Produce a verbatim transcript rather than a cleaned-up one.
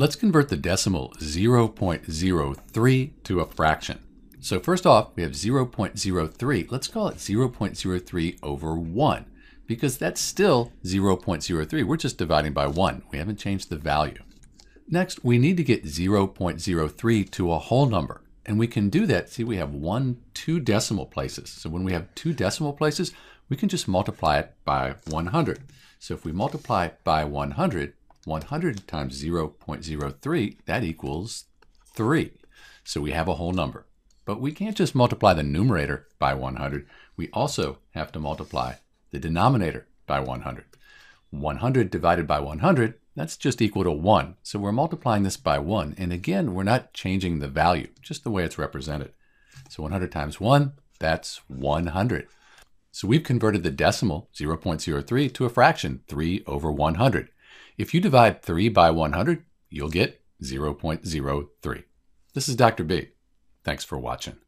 Let's convert the decimal zero point zero three to a fraction. So first off, we have zero point zero three. Let's call it zero point zero three over one, because that's still zero point zero three. We're just dividing by one. We haven't changed the value. Next, we need to get zero point zero three to a whole number. And we can do that. See, we have one, two decimal places. So when we have two decimal places, we can just multiply it by one hundred. So if we multiply by one hundred, one hundred times zero point zero three, that equals three. So we have a whole number. But we can't just multiply the numerator by one hundred. We also have to multiply the denominator by one hundred. one hundred divided by one hundred, that's just equal to one. So we're multiplying this by one. And again, we're not changing the value, just the way it's represented. So one hundred times one, that's one hundred. So we've converted the decimal zero point zero three to a fraction, three over one hundred. If you divide three by one hundred, you'll get zero point zero three. This is Doctor B. Thanks for watching.